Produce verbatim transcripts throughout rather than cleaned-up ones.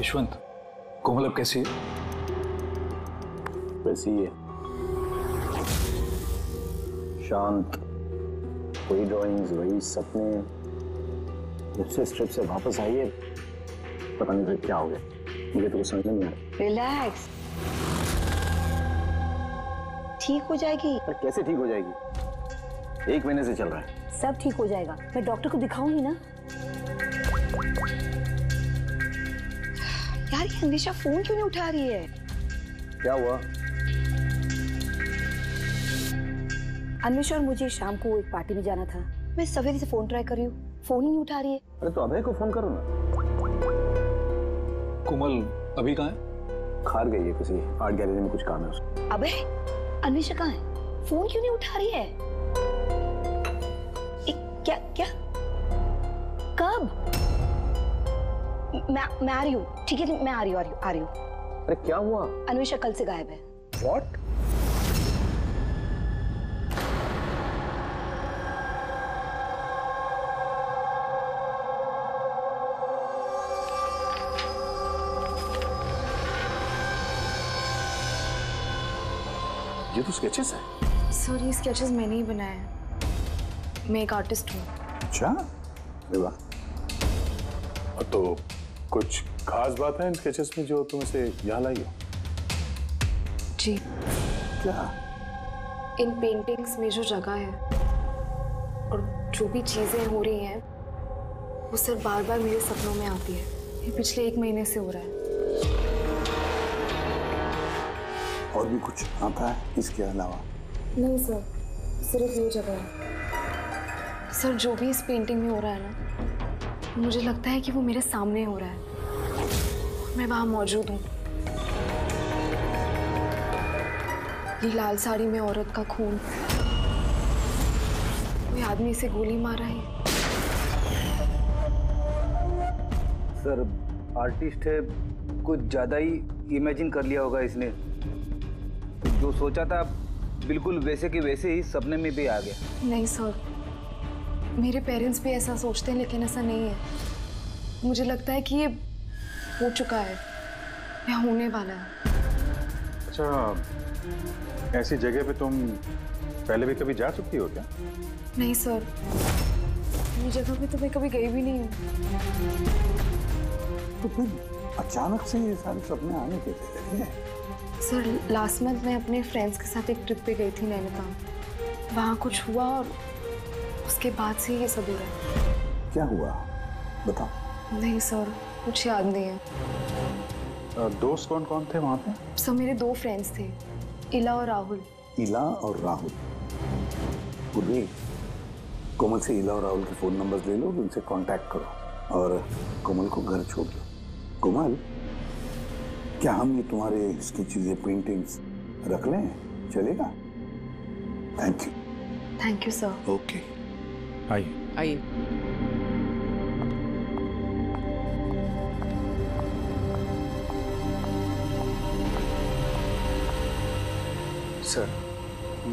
यशवंत, कोमल अब कैसी है? वैसी है, शांत, वही ड्रॉइंग्स, वही सपने। जब से इस ट्रिप से वापस आई है पता नहीं क्या हो गया, मुझे तो कुछ समझ नहीं आ रहा। रिलैक्स, ठीक हो जाएगी। पर कैसे ठीक हो जाएगी? एक महीने से चल रहा है। सब ठीक हो जाएगा, मैं डॉक्टर को दिखाऊंगी ना। यार ये अन्वेषा फोन क्यों नहीं उठा रही है? क्या हुआ? अन्वेषा और मुझे शाम को एक पार्टी में जाना था। मैं सवेरे से फोन ट्राई कर रही हूँ, फोन ही नहीं उठा रही है। अरे तो अभय को फोन करो ना। कोमल अभी कहाँ है? खार गई है, किसी आर्ट गैलरी में कुछ काम है उसको। अभय, अन्वेषा कहाँ है? फोन क्यों नहीं उठा रही है? एक, क्या क्या कब? मैं मैं आ रही हूँ, ठीक है? मैं आ रही हूँ, आ रही हूँ, आ रही हूँ। अरे क्या हुआ? अन्वेषा कल से गायब है। What? ये तो स्केचेस हैं। सर ये स्केचेस मैंने ही बनाए हैं। मैं एक आर्टिस्ट हूँ। अच्छा, तो कुछ खास बात है इन स्केचेस में जो तुम इसे यहाँ लाई हो? जी। क्या? इन पेंटिंग्स में जो जगह है और जो भी चीजें हो रही हैं, वो सर बार बार मेरे सपनों में आती है। ये पिछले एक महीने से हो रहा है। और भी कुछ आता है इसके अलावा? नहीं सर, सिर्फ ये जगह है। सर जो भी इस पेंटिंग में हो रहा है ना, मुझे लगता है कि वो मेरे सामने हो रहा है। मैं वहाँ मौजूद हूँ। ये लाल साड़ी में औरत का खून, कोई आदमी इसे गोली मारा है। सर आर्टिस्ट है, कुछ ज्यादा ही इमेजिन कर लिया होगा इसने। जो सोचा था बिल्कुल वैसे के वैसे ही सपने में भी आ गया। नहीं सर, मेरे पेरेंट्स भी ऐसा सोचते हैं लेकिन ऐसा नहीं है। मुझे लगता है कि ये हो चुका है या होने वाला है। अच्छा, ऐसी जगह पे तुम पहले भी कभी जा चुकी हो क्या? नहीं सर, ये जगह पे तो मैं कभी गई भी नहीं हूँ। तो फिर अचानक से ये सारे सपने आने के थे? सर लास्ट मंथ मैं अपने फ्रेंड्स के साथ एक ट्रिप पे गई थी नैनीताल। वहाँ कुछ हुआ और उसके बाद से ये सब हो रहा है। क्या हुआ बताओ। नहीं सर, कुछ याद नहीं है। दोस्त कौन कौन थे वहाँ पे? सर मेरे दो फ्रेंड्स थे, इला और राहुल। इला और राहुल? पूर्वी, कोमल से इला और राहुल के फ़ोन नंबर्स ले लो, उनसे कांटेक्ट करो और कोमल को घर छोड़ दो। कोमल, क्या हम ये तुम्हारे इसकी चीज़ें पेंटिंग्स रख लें, चलेगा? Thank you. Thank you sir. Okay, आइए आइए। सर,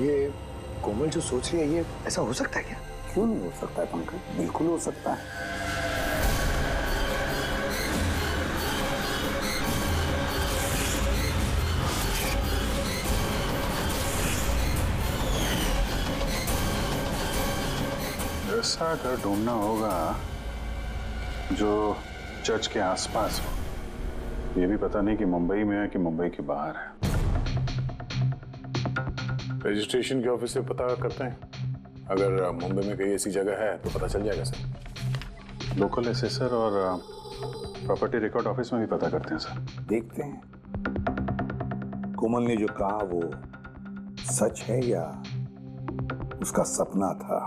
ये कोमल जो सोच रही है, ये ऐसा हो सकता है क्या? क्यों नहीं हो सकता है पंकज, बिल्कुल हो सकता है। ऐसा घर ढूंढना होगा जो चर्च के आसपास हो। ये भी पता नहीं कि मुंबई में है कि मुंबई के बाहर है। रजिस्ट्रेशन के ऑफिस से पता करते हैं, अगर मुंबई में कहीं ऐसी जगह है तो पता चल जाएगा सर। लोकल एसेसर और प्रॉपर्टी रिकॉर्ड ऑफिस में भी पता करते हैं सर। देखते हैं कोमल ने जो कहा वो सच है या उसका सपना था।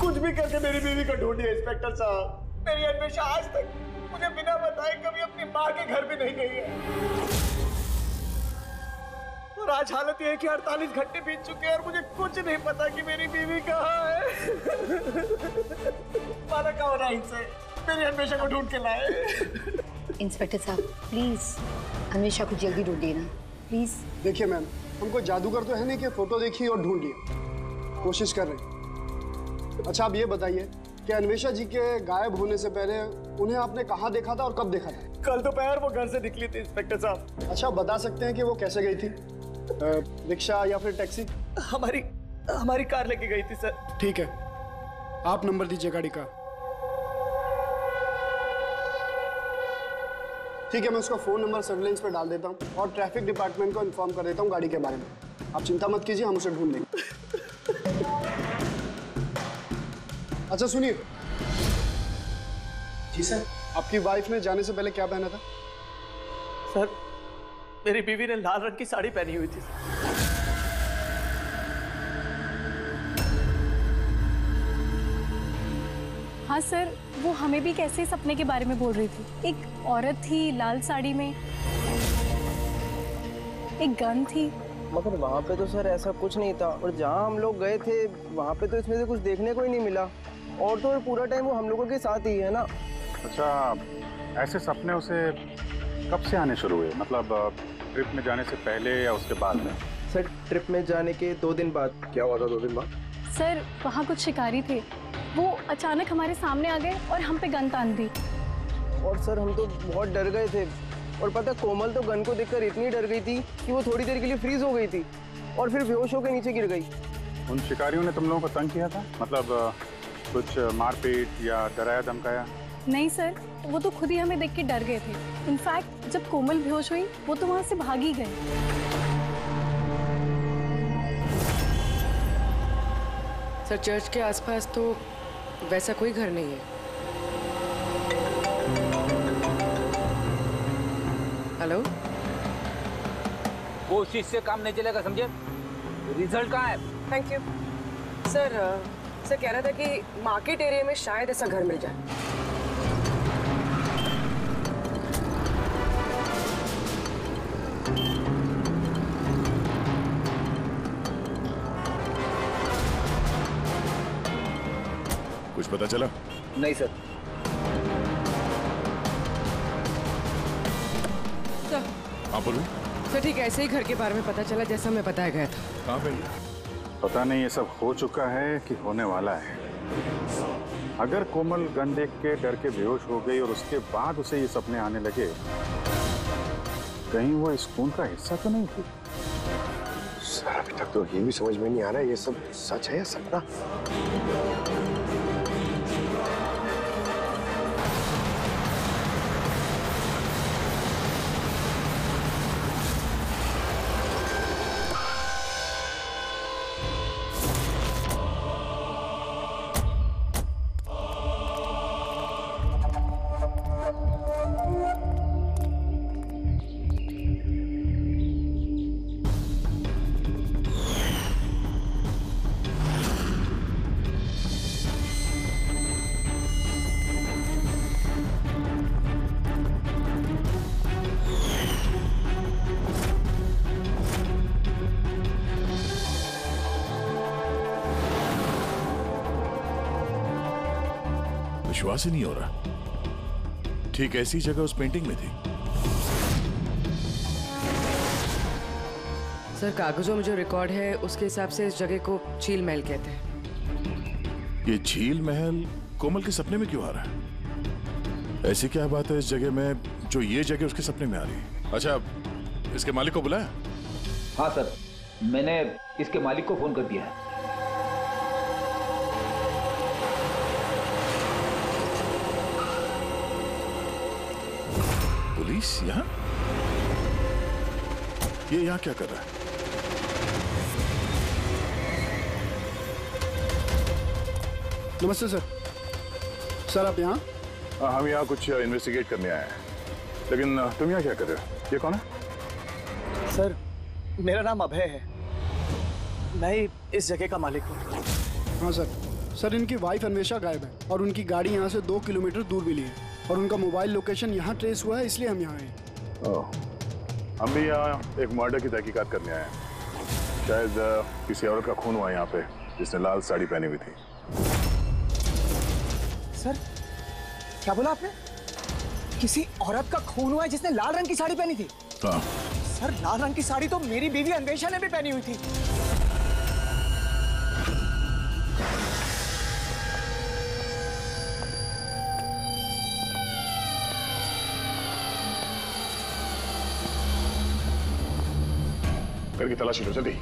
कुछ भी करके मेरी बीवी को ढूंढिए इंस्पेक्टर साहब। मेरी अन्वेषा आज तक मुझे बिना बताए कभी अपनी माँ के घर भी नहीं गई है। आज हालत ये है कि अड़तालीस घंटे बीत चुके हैं और मुझे कुछ नहीं पता कि मेरी बीवी कहाँ है। माला का हो रहा है इनसे, मेरी अन्वेषा को ढूंढ के लाए। इंस्पेक्टर साहब प्लीज अन्वेषा को जल्दी ढूंढ देना प्लीज। देखिए मैम, हमको जादूगर तो है नहीं कि फोटो देखी और ढूंढ लिया, कोशिश कर रहे। अच्छा आप ये बताइए कि अन्वेषा जी के गायब होने से पहले उन्हें आपने कहाँ देखा था और कब देखा था? कल दोपहर वो घर से निकली थी इंस्पेक्टर साहब। अच्छा बता सकते हैं कि वो कैसे गई थी, रिक्शा या फिर टैक्सी? हमारी हमारी कार लेके गई थी सर। ठीक है, आप नंबर दीजिए गाड़ी का। ठीक है, मैं उसका फोन नंबर सर्विलेंस पे डाल देता हूँ और ट्रैफिक डिपार्टमेंट को इन्फॉर्म कर देता हूँ गाड़ी के बारे में। आप चिंता मत कीजिए, हम उसे ढूंढ लेंगे। अच्छा सुनिए। जी सर। आपकी वाइफ ने जाने से पहले क्या पहना था? सर मेरी बीवी ने लाल रंग की साड़ी पहनी हुई थी। हाँ सर, वो हमें भी कैसे सपने के बारे में बोल रही थी। एक औरत थी लाल साड़ी में, एक गन थी। मगर वहाँ पे तो सर ऐसा कुछ नहीं था, और जहाँ हम लोग गए थे वहाँ पे तो इसमें से कुछ देखने को ही नहीं मिला। और तो और पूरा टाइम वो हम लोगों के साथ ही है ना। अच्छा, ऐसे सपने उसे कब से आने शुरू हुए, मतलब ट्रिप में जाने से पहले या उसके बाद में? सर ट्रिप में जाने के दो दिन बाद। क्या हुआ था दो दिन बाद? सर वहाँ कुछ शिकारी थे, वो अचानक हमारे सामने आ गए और हम पे गन तान दी, और सर हम तो बहुत डर गए थे। और पता, कोमल तो गन को देखकर इतनी डर गई थी कि वो थोड़ी देर के लिए फ्रीज हो गई थी और फिर बेहोश होकर नीचे गिर गई। उन शिकारियों ने तुम लोगों को तंग किया था, मतलब कुछ मारपीट या डराया धमकाया? नहीं सर, वो तो खुद ही हमें देख के डर गए थे। इनफैक्ट जब कोमल बेहोश हुई वो तो वहाँ से भाग ही गए। सर चर्च के आसपास तो वैसा कोई घर नहीं है। हेलो, कोशिश से काम नहीं चलेगा समझे। रिजल्ट कहाँ है? Thank you sir. सर कह रहा था कि मार्केट एरिया में शायद ऐसा घर मिल जाए। पता चला? नहीं सर। सर आप बोलो। सर ठीक है, ऐसे ही घर के बारे में पता चला जैसा मैं बताया गया था। कहाँ पे? पता नहीं ये सब हो चुका है कि होने वाला है। अगर कोमल गन देख के डर के बेहोश हो गई और उसके बाद उसे ये सपने आने लगे, कहीं वो इस खून का हिस्सा तो नहीं थी? सर अभी तक तो ये भी समझ में नहीं आ रहा है ये सब सच है या सपना। विश्वास ही नहीं हो रहा, ठीक ऐसी जगह उस पेंटिंग में थी। सर, कागजों में जो रिकॉर्ड है उसके हिसाब से इस जगह को झील महल कहते हैं। ये झील महल कोमल के सपने में क्यों आ रहा है? ऐसी क्या बात है इस जगह में जो ये जगह उसके सपने में आ रही है? अच्छा, इसके मालिक को बुलाया? हाँ सर, मैंने इसके मालिक को फोन कर दिया है। पुलिस यहाँ? ये यहाँ क्या कर रहा है? नमस्ते सर। सर आप यहाँ? हम यहाँ कुछ इन्वेस्टिगेट करने आए हैं, लेकिन तुम यहाँ क्या कर रहे हो? ये कौन है? सर, मेरा नाम अभय है, मैं इस जगह का मालिक हूँ। हाँ सर, सर इनकी वाइफ अन्वेषा गायब है और उनकी गाड़ी यहाँ से दो किलोमीटर दूर मिली है और उनका मोबाइल लोकेशन यहाँ ट्रेस हुआ है, इसलिए हम यहाँ आए हैं। हम भी यहाँ एक मर्डर की तहकीकात करने आए हैं। शायद किसी औरत का खून हुआ है यहाँ पे, जिसने लाल साड़ी पहनी हुई थी। सर, क्या बोला आपने? किसी औरत का खून हुआ है जिसने लाल रंग की साड़ी पहनी थी? हाँ। सर, लाल रंग की साड़ी तो मेरी बीवी अन्वेषा ने भी पहनी हुई थी। की तलाशी लो, जल्दी।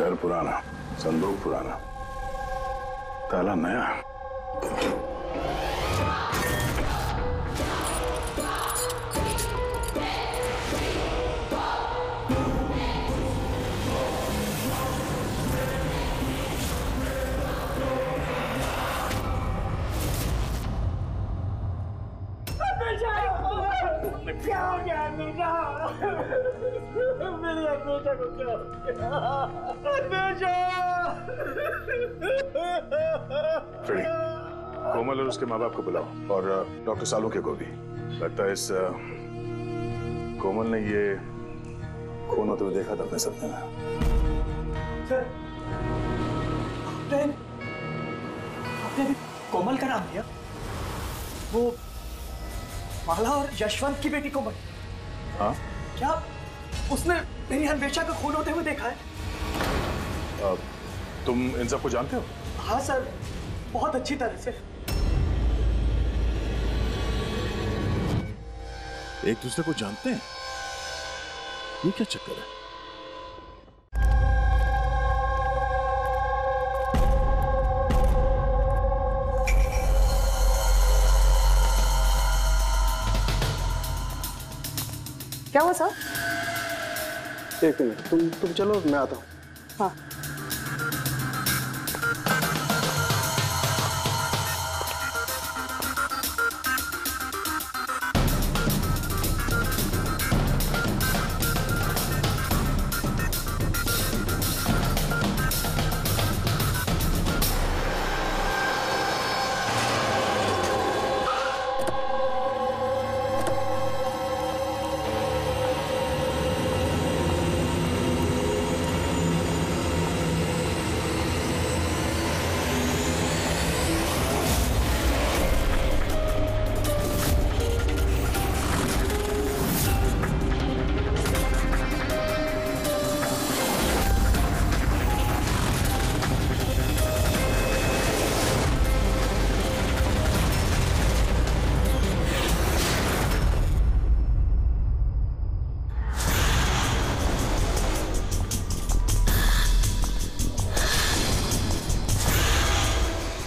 घर पुराना, संदूक पुराना, ताला नया। क्या हो गया अन्वेषा? मेरी अन्वेषा को क्या हो गया? अन्वेषा! फ्रेडी, कोमल और उसके माँ बाप को बुलाओ और डॉक्टर सालुंखे को भी। लगता है इस कोमल ने ये खून होते हुए देखा था अपने सपने में। सर, आपने अभी कोमल का नाम लिया? वो माला और यशवंत की बेटी कोमल? हाँ। क्या उसने मेरी अन्वेषा का खून होते हुए देखा है? आ, तुम इन सबको जानते हो? हाँ सर, बहुत अच्छी तरह से। एक दूसरे को जानते हैं? ये क्या चक्कर है? क्या हुआ सर? एक मिनट, तुम तुम चलो, मैं आता हूँ। हाँ।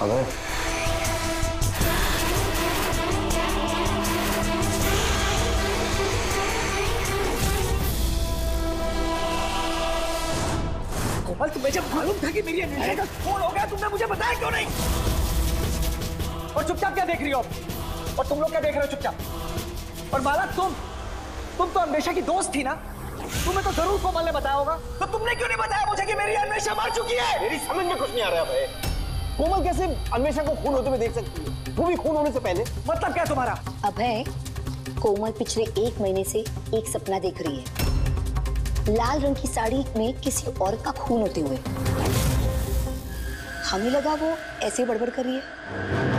अभय, कोमल, तुम्हें जब मालूम था कि मेरी अन्वेषा का फोन हो गया, तुमने मुझे बताया क्यों नहीं? और चुपचाप क्या देख रही हो? और तुम लोग क्या देख रहे हो चुपचाप? और माला, तुम तुम तो अन्वेषा की दोस्त थी ना, तुम्हें तो जरूर कोमल ने बताया होगा, तो तुमने क्यों नहीं बताया मुझे कि मेरी अन्वेषा मर चुकी है? मेरी समझ में कुछ नहीं आ रहा भाई। कोमल कैसे अन्वेषा को खून होते हुए देख सकती है, वो भी खून होने से पहले? मतलब क्या तुम्हारा? अभय, कोमल पिछले एक महीने से एक सपना देख रही है, लाल रंग की साड़ी में किसी और का खून होते हुए। हमें लगा वो ऐसे बड़बड़ कर रही है।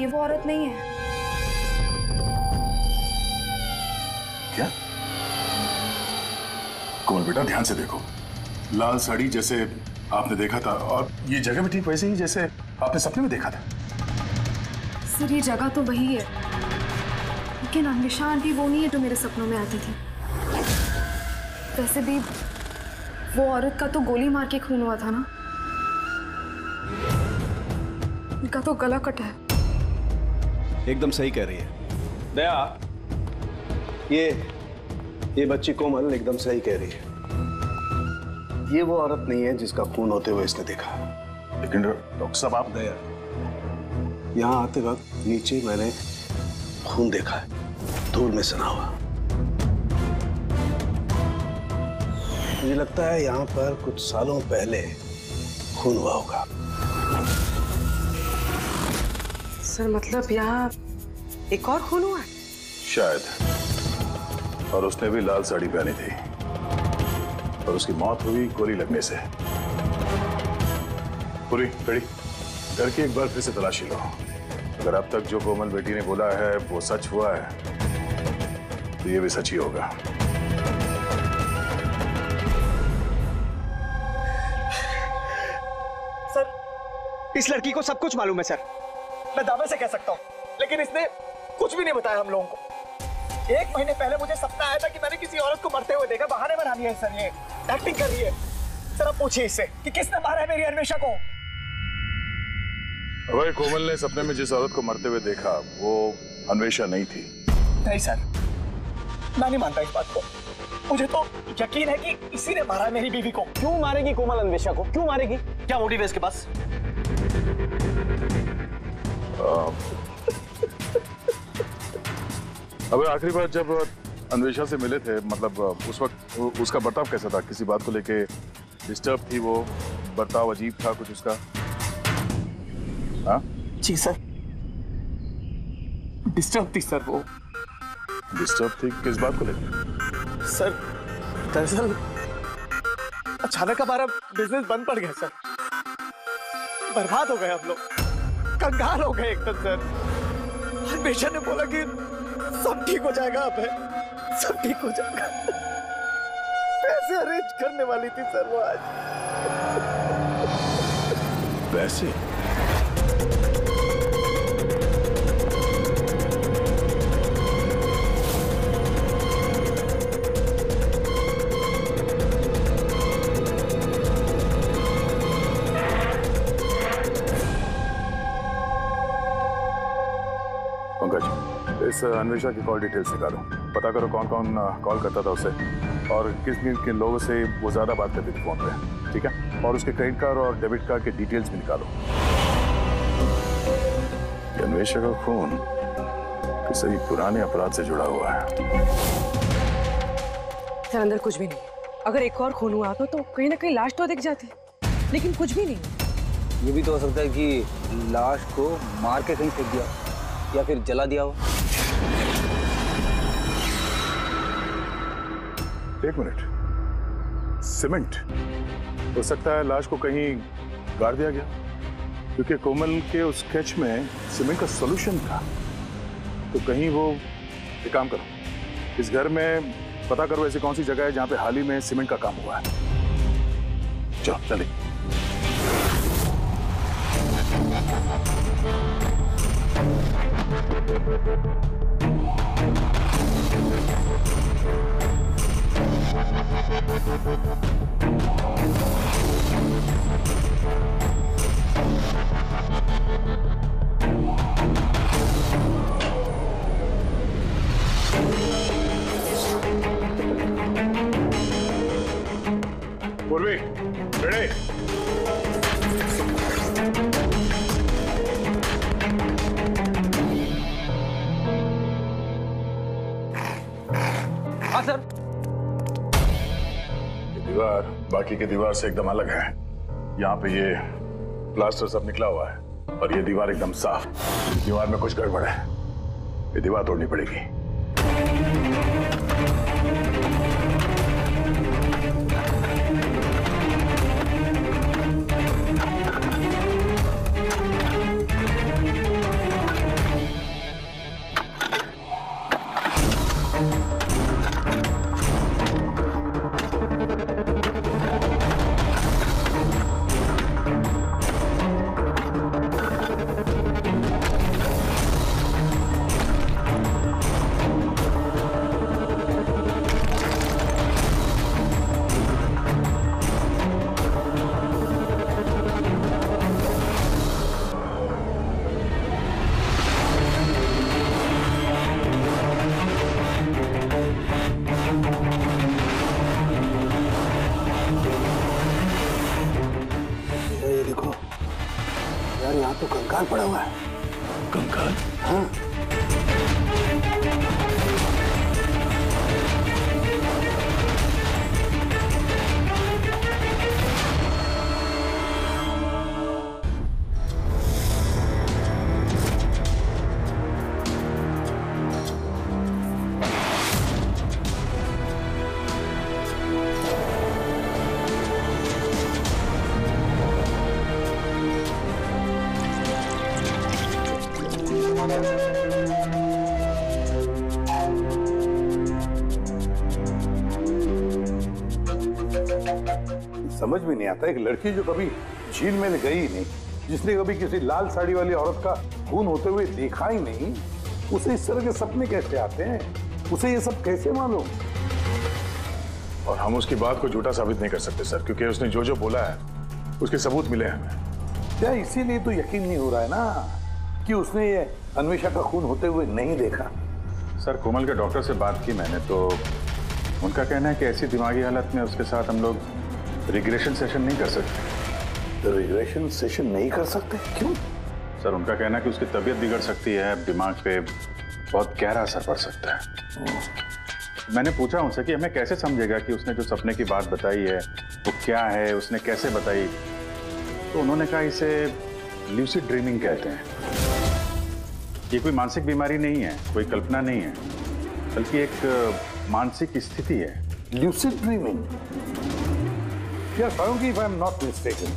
ये वो औरत नहीं है क्या? कोमल बेटा, ध्यान से देखो, लाल साड़ी जैसे आपने देखा था, और ये जगह भी ठीक वैसे ही जैसे आपने सपने में देखा था। सर, ये जगह तो वही है, लेकिन अन्वेषा आंटी वो नहीं है जो मेरे सपनों में आती थी। वैसे भी वो औरत का तो गोली मार के खून हुआ था ना, इनका तो गला कटा है। एकदम सही कह रही है दया, ये ये बच्ची कोमल एकदम सही कह रही है। ये वो औरत नहीं है जिसका खून होते हुए इसने देखा। लेकिन डॉक्टर साहब, आप दया, यहाँ आते वक्त नीचे मैंने खून देखा है, धूल में सना हुआ। मुझे लगता है यहाँ पर कुछ सालों पहले खून हुआ होगा। सर, मतलब यहाँ एक और खून हुआ है? शायद, और उसने भी लाल साड़ी पहनी थी, और उसकी मौत हुई गोली लगने से। पूरी कड़ी करके एक बार फिर से तलाशी लो। अगर अब तक जो कोमल बेटी ने बोला है वो सच हुआ है, तो ये भी सच ही होगा। सर, इस लड़की को सब कुछ मालूम है सर, मैं दावे से कह सकता हूँ, लेकिन इसने कुछ भी नहीं बताया हम लोगों को। एक महीने पहले मुझे सपना आया था कि मैंने किसी औरत को मरते हुए देखा। बहाने बना रही है सर, ये एक्टिंग कर रही है। सर, आप पूछिए इससे कि किसने मारा है मेरी अन्वेषा को। अबे, कोमल ने सपने में जिस औरत को मरते हुए देखा वो अन्वेषा नहीं थी। नहीं सर, मैं नहीं मानता इस बात को। मुझे तो यकीन है कि इसी ने मारा है मेरी बीवी को। क्यों मारेगी कोमल अन्वेषा को? क्यों मारेगी? क्या मोटिव है इसके पास? अबे, आखिरी बार जब अन्वेषा से मिले थे, मतलब उस वक्त उसका बर्ताव कैसा था? किसी बात को लेके डिस्टर्ब थी वो? बर्ताव अजीब था कुछ उसका? हाँ जी सर, डिस्टर्ब थी सर। वो डिस्टर्ब थी किस बात को लेके? सर, दरअसल अचानक हमारा बिजनेस बंद पड़ गया सर, बर्बाद हो गए हम लोग, कंगाल हो गए एकदम सर। अन्वेषा ने बोला कि सब ठीक हो जाएगा, अब सब ठीक हो जाएगा। पैसे अरेंज करने वाली थी सर वो आज। पैसे? इस अन्वेषा की कॉल डिटेल्स निकालो, पता करो कौन कौन कॉल करता था उसे, और किस किन किन लोगों से वो ज़्यादा बात करती थी फोन पे, ठीक है? और उसके क्रेडिट कार्ड और डेबिट कार्ड के डिटेल्स भी निकालो। अन्वेषा का फोन किसी पुराने अपराध से जुड़ा हुआ है सर। अंदर कुछ भी नहीं। अगर एक और खून हुआ तो, तो कहीं ना कहीं लाश तो दिख जाती, लेकिन कुछ भी नहीं। ये भी तो हो सकता है कि लाश को मार के कहीं फेंक दिया या फिर जला दिया हो। एक मिनट, सीमेंट हो सकता है लाश को कहीं गाड़ दिया गया, क्योंकि कोमल के उस स्केच में सीमेंट का सॉल्यूशन था। तो कहीं वो एक काम करो, इस घर में पता करो ऐसी कौन सी जगह है जहाँ पे हाल ही में सीमेंट का काम हुआ है। चलो चले। पूर्वी, रेडी। हाँ सर। दीवार बाकी की दीवार से एकदम अलग है। यहाँ पे ये प्लास्टर सब निकला हुआ है और ये दीवार एकदम साफ। इस दीवार में कुछ गड़बड़ है, ये दीवार तोड़नी पड़ेगी। समझ में नहीं आता, एक लड़की जो कभी झील में गई ही नहीं, जिसने कभी किसी लाल साड़ी वाली औरत का खून होते हुए देखा ही नहीं, उसे इस तरह के सपने कैसे आते हैं? उसे ये सब कैसे मालूम? और हम उसकी बात को झूठा साबित नहीं कर सकते सर, क्योंकि उसने जो जो बोला है उसके सबूत मिले हमें। क्या इसीलिए तो यकीन नहीं हो रहा है ना कि उसने ये अन्वेषा का खून होते हुए नहीं देखा? सर, कोमल के डॉक्टर से बात की मैंने, तो उनका कहना है कि ऐसी दिमागी हालत में उसके साथ हम लोग रिग्रेशन सेशन नहीं कर सकते। तो रिग्रेशन सेशन नहीं कर सकते क्यों? सर, उनका कहना है कि उसकी तबीयत बिगड़ सकती है, दिमाग पे बहुत गहरा असर पड़ सकता है। मैंने पूछा उनसे कि हमें कैसे समझेगा कि उसने जो सपने की बात बताई है वो क्या है, उसने कैसे बताई? तो उन्होंने कहा इसे ल्यूसिड ड्रीमिंग कहते हैं। ये कोई मानसिक बीमारी नहीं है, कोई कल्पना नहीं है, बल्कि एक मानसिक स्थिति है, lucid dreaming. If I'm not mistaken,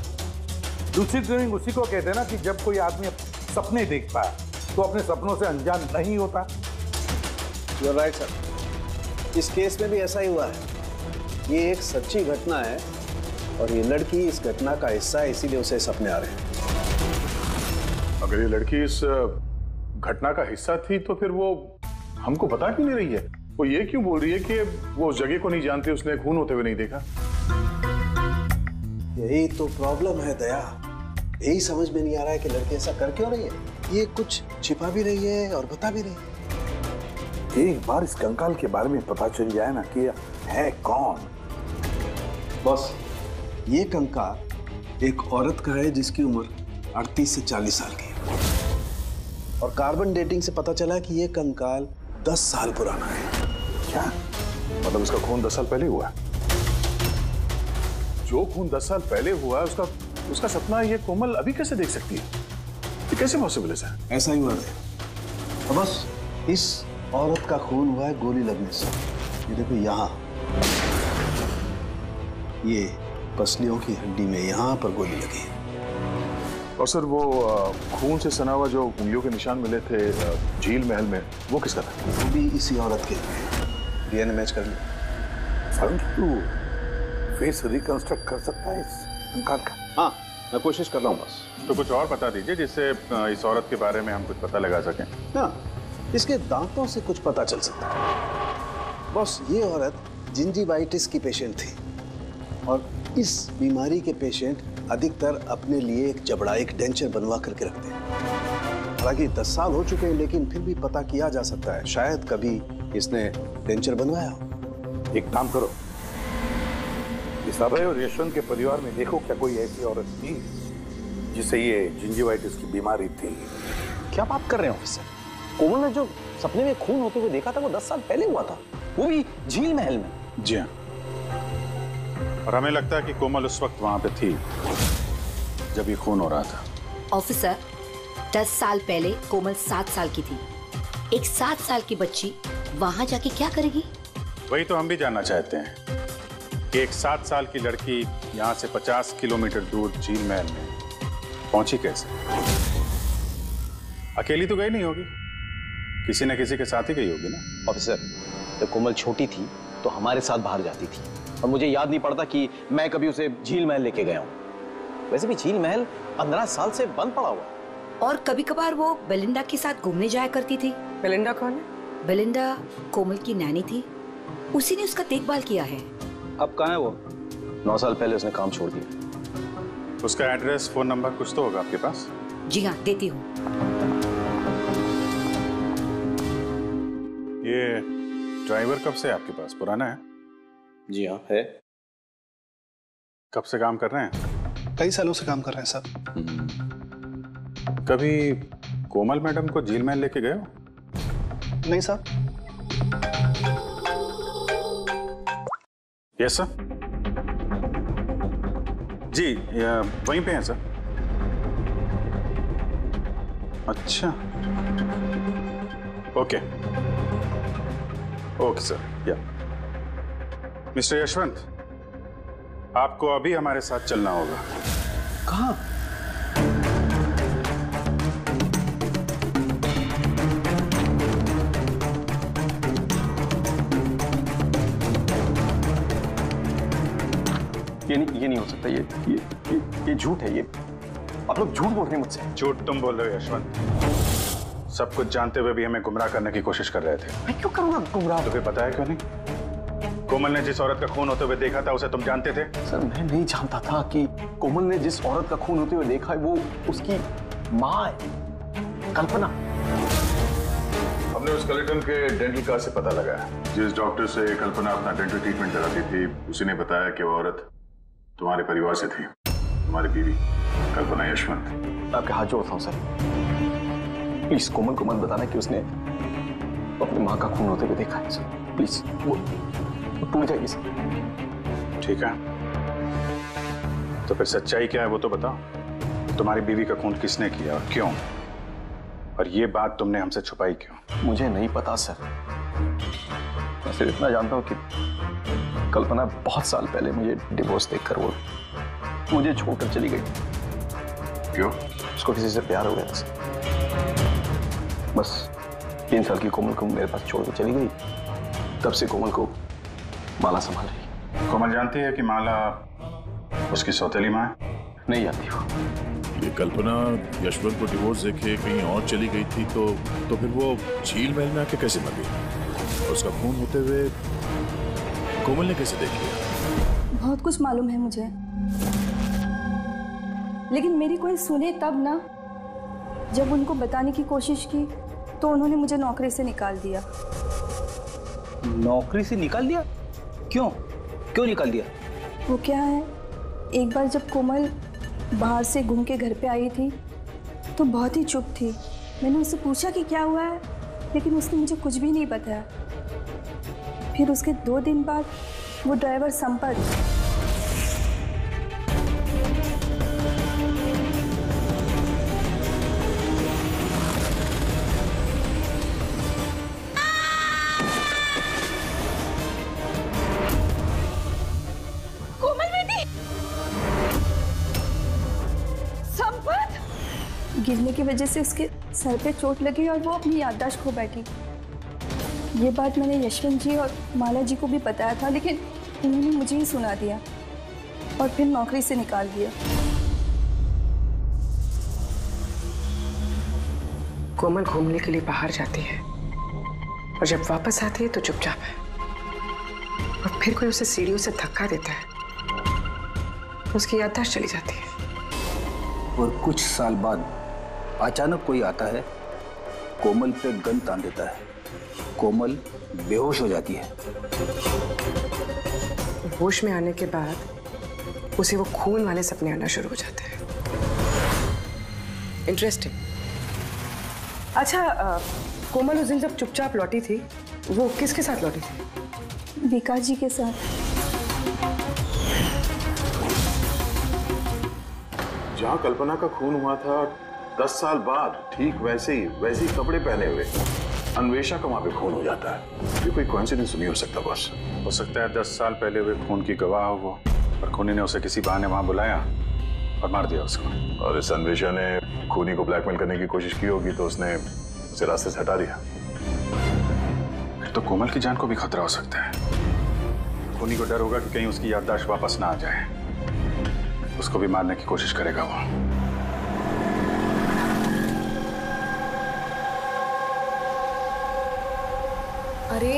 lucid dreaming उसी को कहते हैं ना कि जब कोई आदमी सपने देखता है तो अपने सपनों से अनजान नहीं होता। You're right, sir. इस केस में भी ऐसा ही हुआ है। ये एक सच्ची घटना है और ये लड़की इस घटना का हिस्सा है, इसीलिए उसे सपने आ रहे हैं। अगर ये लड़की इस घटना का हिस्सा थी तो फिर वो हमको बता क्यों नहीं रही है? वो ये क्यों बोल रही है कि वो उस जगह को नहीं जानती, उसने खून होते हुए नहीं देखा? यही तो प्रॉब्लम है दया, यही समझ में नहीं आ रहा है कि लड़की ऐसा कर क्यों रही है। ये कुछ छिपा भी रही है और बता भी रही है। एक बार इस कंकाल के बारे में पता चल जाए ना कि है कौन। बस ये कंकाल एक औरत का है जिसकी उम्र अड़तीस से चालीस साल की है, और कार्बन डेटिंग से पता चला कि ये कंकाल दस साल पुराना है। क्या मतलब? इसका खून दस साल पहले हुआ। जो खून दस साल पहले हुआ है उसका उसका सपना ये कोमल अभी कैसे देख सकती है? ये कैसे पॉसिबल है सर? ऐसा ही हुआ है। बस इस औरत का खून हुआ है गोली लगने से। ये देखो यहाँ, ये पसलियों की हड्डी में यहाँ पर गोली लगी। और सर वो खून से सना हुआ जो उंगलियों के निशान मिले थे झील महल में, वो किसका था? वो भी इसी औरत के। डीएनए मैच कर लिया। फेस रिकंस्ट्रक्ट कर सकता है इस इंसान का? हाँ, मैं कोशिश कर रहा हूँ बस। तो कुछ और बता दीजिए जिससे इस औरत के बारे में हम कुछ पता लगा सकें। हाँ, इसके दांतों से कुछ पता चल सकता है। बस ये औरत जिंजिवाइटिस की पेशेंट थी और इस बीमारी के पेशेंट अधिकतर अपने लिए एक जबड़ा, एक डेंचर बनवा करके रखते हैं। हालांकि दस साल हो चुके हैं लेकिन फिर भी पता किया जा सकता है, शायद कभी इसने डेंचर बनवाया हो। एक काम करो, इस अभय और यशवंत के परिवार में देखो क्या कोई ऐसी औरत थी जिसे ये जिंजिवाइटिस की बीमारी थी। क्या बात कर रहे हो ऑफिसर? कोमल ने जो सपने में खून होते हुए देखा था वो दस साल पहले हुआ था, वो भी झील महल में। जी हाँ, और हमें लगता है कि कोमल उस वक्त वहां पे थी जब ये खून हो रहा था। ऑफिसर, दस साल पहले कोमल सात साल की थी। एक सात साल की बच्ची वहां जाके क्या करेगी? वही तो हम भी जानना चाहते हैं कि एक सात साल की लड़की यहाँ से पचास किलोमीटर दूर झील महल में पहुंची कैसे? अकेली तो गई नहीं होगी, किसी न किसी के साथ ही गई होगी ना? ऑफिसर, जब कोमल छोटी थी तो हमारे साथ बाहर जाती थी और मुझे याद नहीं पड़ता कि मैं कभी उसे झील महल लेके गया हूँ। वैसे भी झील महल पंद्रह साल से बंद पड़ा हुआ। और कभी कभार वो बेलिंडा के साथ घूमने जाया करती थी। बेलिंडा कौन है? बेलिंडा कोमल की नानी थी, उसी ने उसका देखभाल किया है। अब कहाँ है वो? नौ साल पहले उसने काम छोड़ दिया। उसका एड्रेस, फोन नंबर कुछ तो होगा आपके पास? जी हाँ, देती हूँ। ये ड्राइवर कब से आपके पास? पुराना है? जी हाँ है। कब से काम कर रहे हैं? कई सालों से काम कर रहे हैं साहब। कभी कोमल मैडम को झील महल लेके गए हो? नहीं साहब। Yes sir. जी वहीं पे हैं सर। अच्छा ओके ओके सर। या मिस्टर यशवंत, आपको अभी हमारे साथ चलना होगा। कहाँ? ये नहीं, ये नहीं हो सकता। ये ये ये, ये झूठ है। ये आप लोग झूठ बोल रहे हैं मुझसे। झूठ तुम बोल रहे हो यशवंत। सब कुछ जानते हुए भी हमें गुमराह करने की कोशिश कर रहे थे। मैं क्यों करूँगा गुमराह? तुम्हें पता है क्यों नहीं? कोमल ने जिस औरत का खून होते हुए देखा था उसे तुम जानते थे? सर मैं नहीं जानता था कि कोमल ने जिस औरत का खून होते हुए देखा है वो उसकी माँ है, कल्पना। हमने उस स्केलेटन के डेंटल कार्ड से पता लगाया। जिस डॉक्टर से कल्पना अपना डेंटल ट्रीटमेंट कराती थी उसी ने बताया कि वो औरत तुम्हारे परिवार से थी, तुम्हारी बीवी कल्पना। यशवंत आपके हाथ जोड़ता हूँ सर, प्लीज कोमल को मत बताना कि उसने अपनी माँ का खून होते हुए देखा है। प्लीज वो टूट जाएगी सर। ठीक है, तो फिर सच्चाई क्या है वो तो बताओ। तुम्हारी बीवी का खून किसने किया और क्यों, और ये बात तुमने हमसे छुपाई क्यों? मुझे नहीं पता सर, मैं सिर्फ इतना जानता हूँ कि कल्पना बहुत साल पहले मुझे डिवोर्स देकर वो मुझे छोड़कर चली गई। क्यों? उसको किसी से प्यार हो गया था सर। बस तीन साल की कोमल को मेरे पास छोड़कर चली गई, तब से कोमल को माला संभाल रही। कोमल जानती है कि माला उसकी सौतेली माँ है? नहीं जानती वो। ये कल्पना यशवंत को डिवोर्स देके कहीं और चली गई थी तो तो फिर वो झील महल में आके कैसे मर गई? उसका खून होते हुए कोमल ने कैसे देख लिया? बहुत कुछ मालूम है मुझे, लेकिन मेरी कोई सुने तब ना। जब उनको बताने की कोशिश की तो उन्होंने मुझे नौकरी से निकाल दिया। नौकरी से निकाल दिया? क्यों क्यों निकाल दिया? वो क्या है, एक बार जब कोमल बाहर से घूम के घर पे आई थी तो बहुत ही चुप थी। मैंने उससे पूछा कि क्या हुआ है, लेकिन उसने मुझे कुछ भी नहीं बताया। फिर उसके दो दिन बाद वो ड्राइवर संपत गिरने की वजह से उसके सर पे चोट लगी और वो अपनी याददाश्त खो बैठी। ये बात मैंने यशवंत जी और माला जी को भी बताया था, लेकिन उन्होंने मुझे ही सुना दिया और फिर नौकरी से निकाल दिया। कोमल घूमने के लिए बाहर जाती है और जब वापस आती है तो चुपचाप है, और फिर कोई उसे सीढ़ियों से धक्का देता है, उसकी याददाश्त चली जाती है। और कुछ साल बाद अचानक कोई आता है, कोमल पे गन तान देता है, कोमल बेहोश हो जाती है। होश में आने के बाद उसे वो खून वाले सपने आना शुरू हो जाते हैं। इंटरेस्टिंग। अच्छा, आ, कोमल उस दिन जब चुपचाप लौटी थी, वो किसके साथ लौटी थी? विकास जी के साथ। जहाँ कल्पना का खून हुआ था दस साल बाद ठीक वैसे ही वैसे ही कपड़े पहने हुए अन्वेषा का वहाँ पे खून हो जाता है। ये कोई कोइंसिडेंस नहीं हो सकता बॉस। हो सकता है दस साल पहले हुए खून की गवाह हो वो, और खूनी ने उसे किसी बहाने वहाँ बुलाया और मार दिया उसको। और इस अन्वेषा ने खूनी को ब्लैकमेल करने की कोशिश की होगी, तो उसने उसे रास्ते से हटा दिया। फिर तो कोमल की जान को भी खतरा हो सकता है। खूनी को डर होगा कि कहीं उसकी याददाश्त वापस ना आ जाए, उसको भी मारने की कोशिश करेगा वो। अरे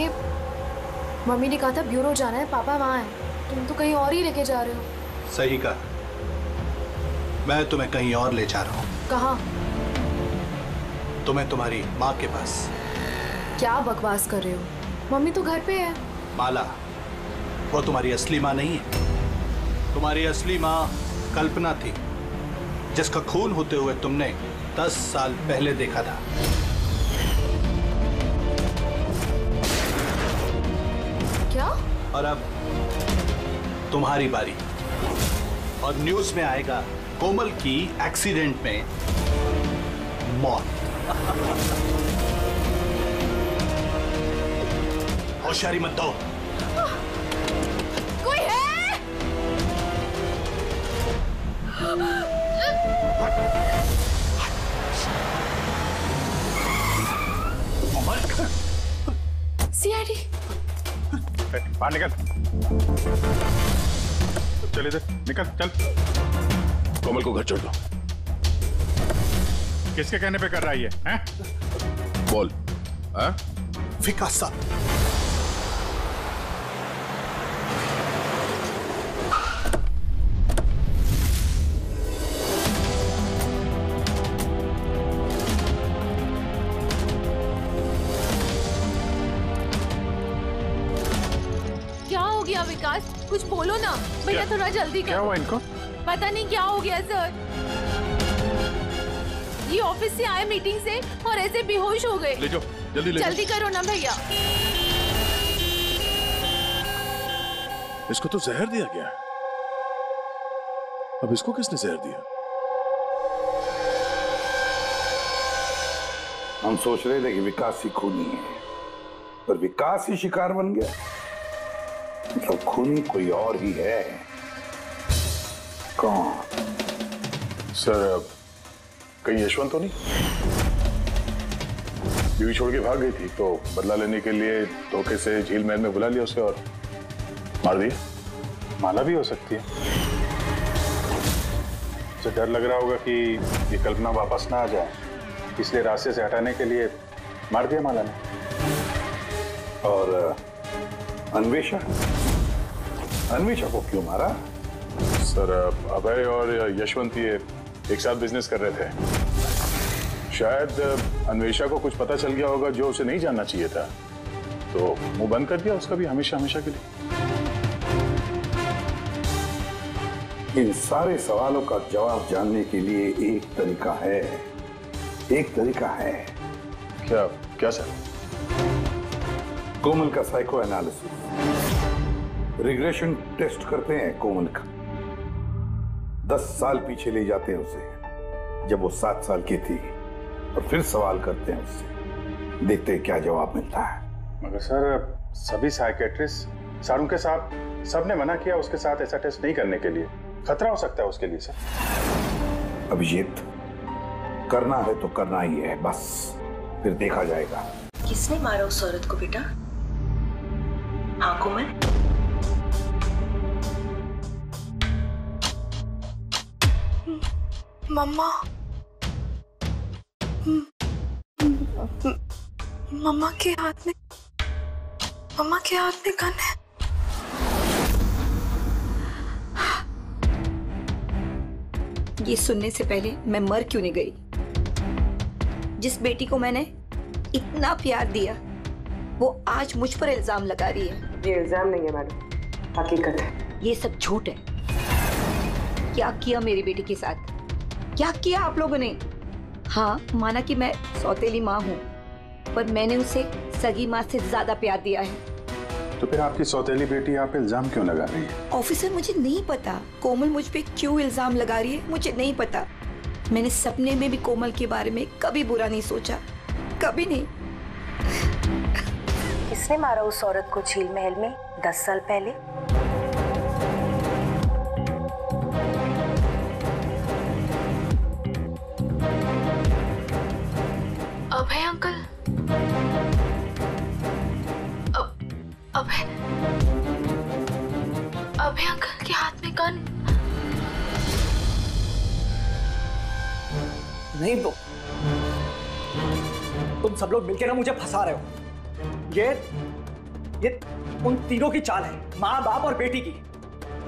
मम्मी ने कहा था ब्यूरो जाना है, पापा वहां है, तुम तो कहीं और ही लेके जा रहे हो। सही कहा, मैं तुम्हें कहीं और ले जा रहा हूँ। कहाँ? तुम्हें तुम्हारी माँ के पास। क्या बकवास कर रहे हो, मम्मी तो घर पे है। माला, वो तुम्हारी असली माँ नहीं है। तुम्हारी असली माँ कल्पना थी, जिसका खून होते हुए तुमने दस साल पहले देखा था। क्या? और अब तुम्हारी बारी। और न्यूज में आएगा कोमल की एक्सीडेंट में मौत। होशियारी मत दो। सीआईडी बाहर निकल, चल इधर निकल, चल। कोमल को घर छोड़ दो। किसके कहने पे कर रहा है ये? हैं? बोल। हाँ? विकास साहब। कुछ बोलो ना भैया, थोड़ा जल्दी करो। क्या हुआ इनको? पता नहीं क्या हो गया सर, ये ऑफिस से आए मीटिंग से और ऐसे बेहोश हो गए। ले जाओ, जल्दी ले जाओ। जल्दी करो ना भैया। इसको तो जहर दिया गया। अब इसको किसने जहर दिया? हम सोच रहे थे कि विकास ही खूनी है, पर विकास ही शिकार बन गया। मतलब खूनी कोई और ही है। कौन सर? कहीं यशवंत तो नहीं? बीवी छोड़ के भाग गई थी, तो बदला लेने के लिए धोखे से झील महल में बुला लिया उसे और मार दिया। माला भी हो सकती है। उसे डर लग रहा होगा कि ये कल्पना वापस ना आ जाए, इसलिए रास्ते से हटाने के लिए मार दिया माला ने। और अन्वेषा, अन्वेषा को क्यों मारा? सर, अभय और यशवंत ये एक साथ बिजनेस कर रहे थे। शायद अन्वेषा को कुछ पता चल गया होगा जो उसे नहीं जानना चाहिए था, तो मुंह बंद कर दिया उसका भी हमेशा हमेशा के लिए। इन सारे सवालों का जवाब जानने के लिए एक तरीका है, एक तरीका है। क्या क्या सर? कोमल का साइको एनालिसिस, रिग्रेशन टेस्ट करते हैं कोमल का। दस साल पीछे ले जाते हैं उसे, जब वो सात साल की थी, और फिर सवाल करते हैं उससे, देखते हैं क्या जवाब मिलता है। मगर सर, सभी साइकेट्रिस्ट सालुंखे साहब सब ने मना किया उसके साथ ऐसा टेस्ट नहीं करने के लिए, खतरा हो सकता है उसके लिए सर। अभिजीत, करना है तो करना ही है, बस फिर देखा जाएगा। किसने मारा उस औरत को बेटा? हाँ कोमल, मम्मा मम्मा के हाथ में मम्मा के हाथ में गन है। ये सुनने से पहले मैं मर क्यों नहीं गई? जिस बेटी को मैंने इतना प्यार दिया वो आज मुझ पर इल्जाम लगा रही है। ये इल्जाम नहीं है मैडम, हकीकत है। ये सब झूठ है। क्या किया मेरी बेटी के साथ? क्या किया आप लोगों ने? हाँ, माना कि मैं सौतेली माँ हूँ, पर मैंने उसे सगी माँ से ज्यादा प्यार दिया है। तो फिर आपकी सौतेली बेटी आप इल्जाम क्यों लगा रही है? ऑफिसर, मुझे नहीं पता कोमल मुझ पे क्यों इल्जाम लगा रही है, मुझे नहीं पता। मैंने सपने में भी कोमल के बारे में कभी बुरा नहीं सोचा, कभी नहीं। किसने मारा उस औरत को झील महल में दस साल पहले? अभय अंकल। अभय अभय अंकल के हाथ में गन। नहीं तो तुम सब लोग मिलकर ना मुझे फंसा रहे हो। ये ये उन तीनों की चाल है, माँ बाप और बेटी की,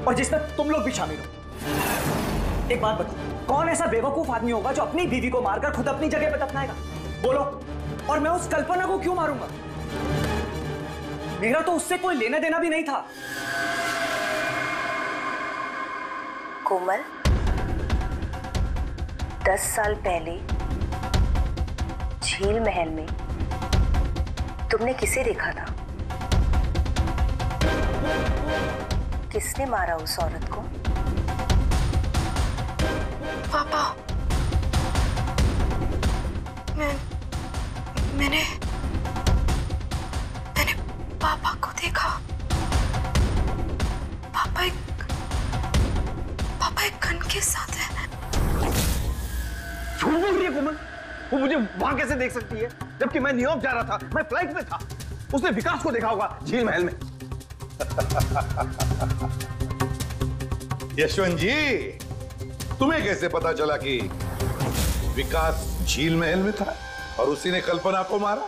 और जिसमें तुम लोग भी शामिल हो। एक बात बताओ, कौन ऐसा बेवकूफ आदमी होगा जो अपनी बीवी को मारकर खुद अपनी जगह पर दफनाएगा? बोलो। और मैं उस कल्पना को क्यों मारूंगा? मेरा तो उससे कोई लेना देना भी नहीं था। कोमल, दस साल पहले झील महल में तुमने किसे देखा था? किसने मारा उस औरत को? पापा, मैं मैंने पापा को देखा। पापा एक पापा एक गन के साथ है। झूठ बोल रही है कोमल। वो मुझे वहां कैसे देख सकती है, जबकि मैं न्यूयॉर्क जा रहा था, मैं फ्लाइट में था। उसने विकास को देखा होगा झील महल में। यशवंत जी, तुम्हें कैसे पता चला कि विकास झील महल में था और उसी ने कल्पना को मारा?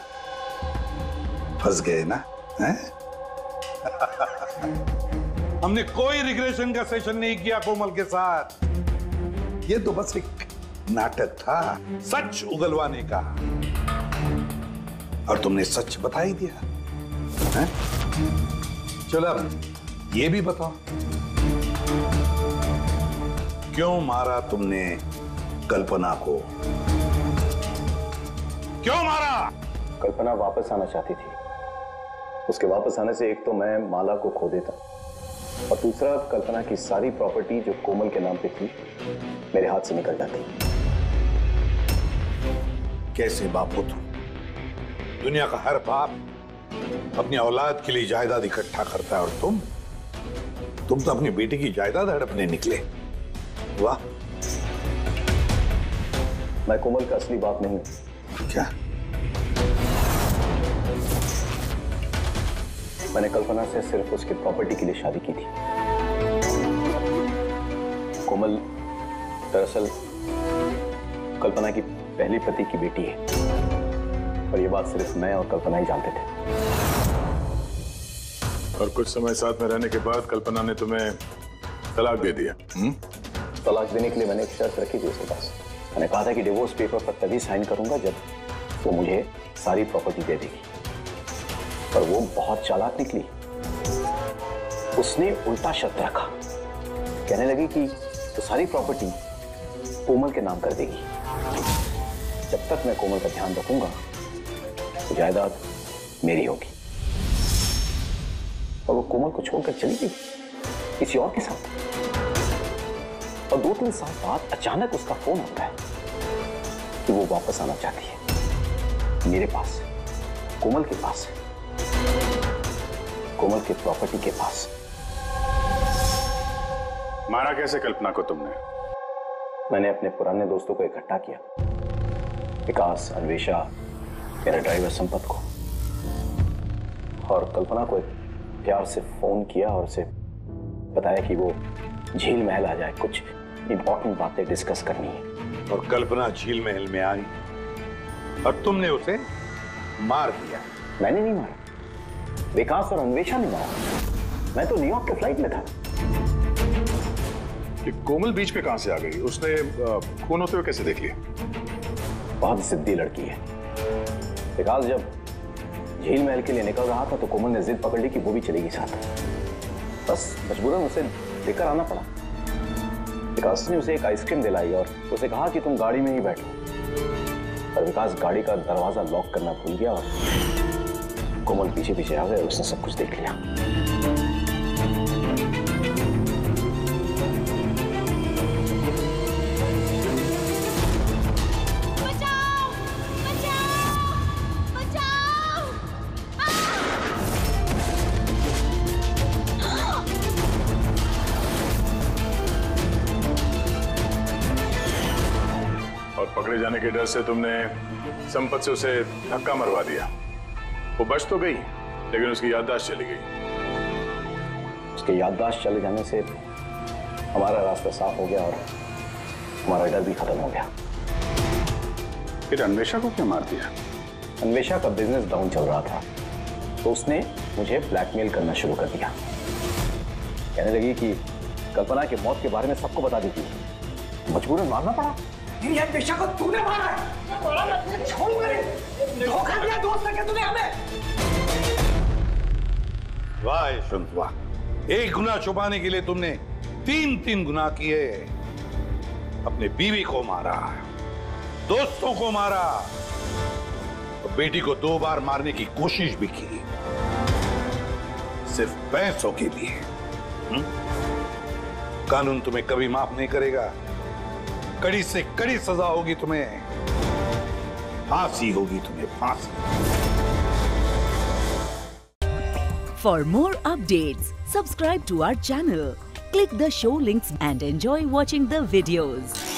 फंस गए ना? हमने कोई रिग्रेशन का सेशन नहीं किया कोमल के साथ। ये तो बस एक नाटक था, सच उगलवाने का, और तुमने सच बता ही दिया है? चलो ये भी बताओ, क्यों मारा तुमने कल्पना को? क्यों मारा? कल्पना वापस आना चाहती थी। उसके वापस आने से एक तो मैं माला को खो देता, और दूसरा कल्पना की सारी प्रॉपर्टी जो कोमल के नाम पे थी मेरे हाथ से निकल जाती। कैसे बाप हो तुम? दुनिया का हर बाप अपनी औलाद के लिए जायदाद इकट्ठा करता है, और तुम तुम तो अपनी बेटी की जायदाद हड़पने निकले। वाह। मैं कोमल का असली बाप नहीं हूं। क्या? मैंने कल्पना से सिर्फ उसके प्रॉपर्टी के लिए शादी की थी। कोमल दरअसल कल्पना की पहली पति की बेटी है, और ये बात सिर्फ मैं और कल्पना ही जानते थे। और कुछ समय साथ में रहने के बाद कल्पना ने तुम्हें तलाक दे दिया? हुँ? तलाक देने के लिए मैंने एक शर्त रखी थी उसके पास। मैंने कहा था कि डिवोर्स पेपर पर तभी साइन करूंगा जब वो मुझे सारी प्रॉपर्टी दे देगी, पर वो बहुत चालाक निकली। उसने उल्टा शर्त रखा, कहने लगी कि तो सारी प्रॉपर्टी कोमल के नाम कर देगी। जब तक मैं कोमल का ध्यान रखूंगा तो जायदाद मेरी होगी। और वो कोमल को छोड़कर चली गई किसी और के साथ, और दो तीन साल बाद अचानक उसका फोन आता है कि वो वापस आना चाहती है। मेरे पास, कोमल के पास, कोमल के प्रॉपर्टी के पास। मारा कैसे कल्पना को तुमने? मैंने अपने पुराने दोस्तों को इकट्ठा किया, विकास, अन्वेषा, मेरे ड्राइवर संपत को और कल्पना को प्यार से फोन किया और उसे बताया कि वो झील महल आ जाए, कुछ इंपॉर्टेंट बातें डिस्कस करनी है। और कल्पना झील महल में आई और तुमने उसे मार दिया। मैंने नहीं मारा, विकास और अन्वेषा ने मारा। मैं तो न्यूयॉर्क के फ्लाइट में था। कि कोमल बीच में कहां से आ गई? उसने खून होते हुए कैसे देख लिया? बहुत जिद्दी लड़की है। विकास जब झील महल के लिए निकल रहा था तो कोमल ने जिद पकड़ ली कि वो भी चलेगी साथ। बस मजबूरन उसे लेकर आना पड़ा। विकास ने उसे एक आइसक्रीम दिलाई और उसे कहा कि तुम गाड़ी में ही बैठो। पर विकास गाड़ी का दरवाजा लॉक करना भूल गया और कोमल पीछे पीछे आ गए और उसने सब कुछ देख लिया। पकड़े जाने के डर से तुमने संपत से उसे धक्का मरवा दिया। वो बच तो गई, लेकिन उसकी याददाश्त चली गई। उसकी याददाश्त चले जाने से हमारा रास्ता साफ हो गया और हमारा डर भी खत्म हो गया। फिर अन्वेषा को क्या मार दिया? अन्वेषा का बिजनेस डाउन चल रहा था तो उसने मुझे ब्लैकमेल करना शुरू कर दिया। कहने लगी कि कल्पना के मौत के बारे में सबको बता देती, मजबूरन मारना पड़ा। अन्वेषा को तूने मारा है? मारा मैं छोड़ूंगा नहीं। धोखा दिया दोस्त के तूने हमें। वाह यशवंत वाह, एक गुनाह छुपाने के लिए तुमने तीन तीन गुनाह किए। अपने बीवी को मारा, दोस्तों को मारा और बेटी को दो बार मारने की कोशिश भी की, सिर्फ पैसों के लिए। हुँ? कानून तुम्हें कभी माफ नहीं करेगा। कड़ी से कड़ी सजा होगी तुम्हें, फांसी होगी तुम्हें, फांसी। For more updates Subscribe to our channel, click the show links and enjoy watching the videos.